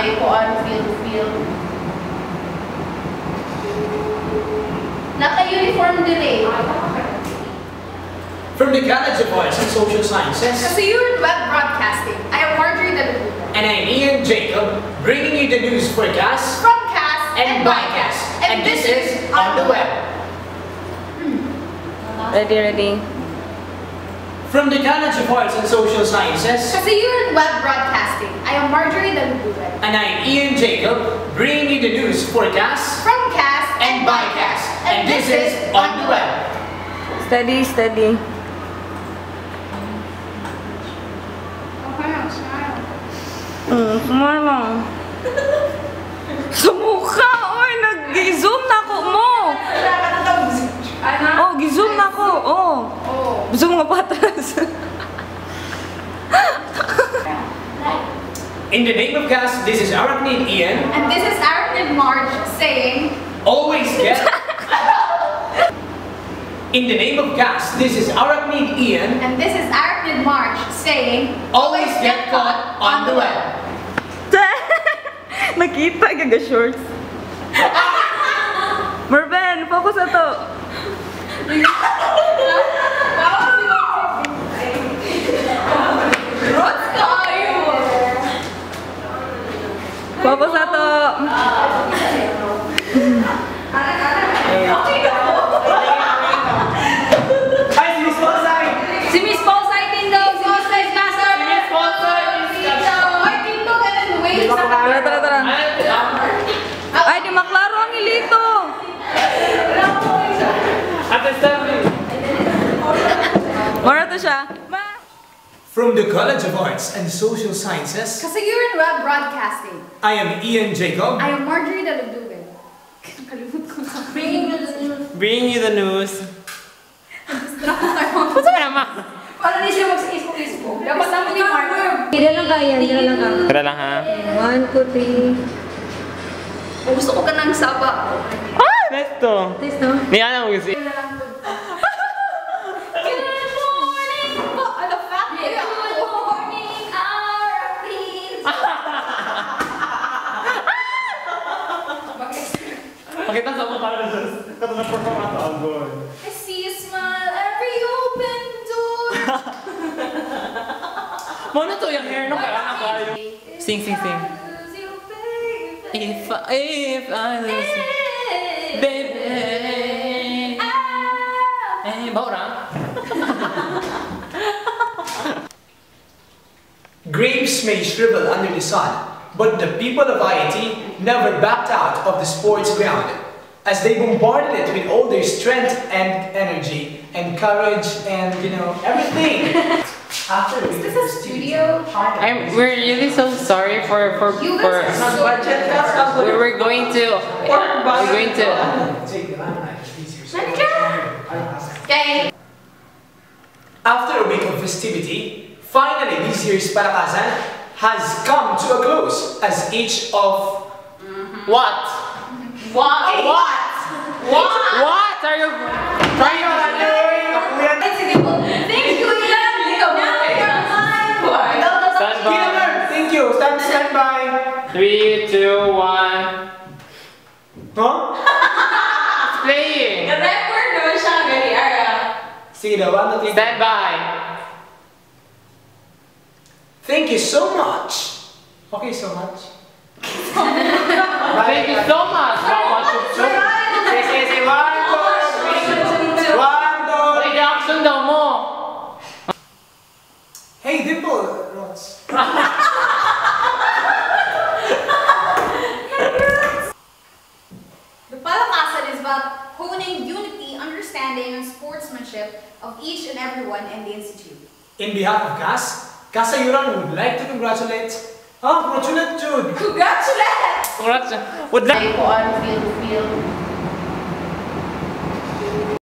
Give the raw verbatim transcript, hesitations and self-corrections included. tayo po on field to field. Naka-uniform din eh. From the College of Arts and Social Sciences, Cassayuran Web Broadcasting. I am Marjorie Dalugdugan. And I'm Ian Jacob, bringing you the news for CASS, from CASS, and, and by CASS. And, and this is On the Web. Hmm. Ready, ready. From the College of Arts and Social Sciences, Cassayuran Web Broadcasting. I am Marjorie Dalugdugan. And I'm Ian Jacob, bringing you the news for CASS, from CASS, and by CASS. And, and this is On the Web. Steady, steady. Mm, sumala. Sumuka! Oy, nag-zoom na ko mo! Oh, gizoom na ko! Oh! Zoom nga patras! In the name of CASS, this is Arachnid Ian. And this is Arachnid Marge saying, always get! In the name of CASS, this is Arachnid Ian. And this is Arachnid Marge saying, always get caught on the web. Nakita gaga shorts. Merven, focus na to. Focus na to. From the College of Arts and Social Sciences, Cassayuran Web Broadcasting. I am Ian Jacob. I am Marjorie Dalugdugan. Bringing you the news. Bringing you the news. What's the matter? Para di siya mag-Facebook Facebook. Dapat naman ni Marjorie. Tira lang kaya, tira lang kaya. Tira lang ha. One, two, three. Gusto ko ka ng saba. Ah! Nesto. Nesto. Niyan ang gusto. Pakita sa mga para sa katulad ng aton. I see you smile every open door. Mono to yung hair no kaya ako. Sing sing sing. If I, if I lose you, baby. Eh, baura. Grapes may shrivel under the sun, but the people of I I T never backed out of the sports ground, as they bombarded it with all their strength and energy and courage and, you know, everything. After is this a studio? I'm, we're really so sorry for for for. So we were going to. We're going to. Okay. After a week of festivity, finally this year's Palakasan has come to a close, as each of mm-hmm. what? What? What? What? What? What are you trying to do? Thank you, Ian. Stand by. Thank you. Stand, stand by. Three, two, one. Huh? It's playing. The record naman siya gani ara. See the one that stand by. Thank you so much. Okay, so much. Thank you so much. So much. So much. Say, say, one, two, one, two. Reduction daw mo. Hey, dimple. Rods. The Palakasad is about honing unity, understanding, and sportsmanship of each and everyone in the institute. In behalf of CASS, Cassayuran would like to congratulate. Oh, congratulate Jude! Congratulate! Congratulate! Would like to on field, field.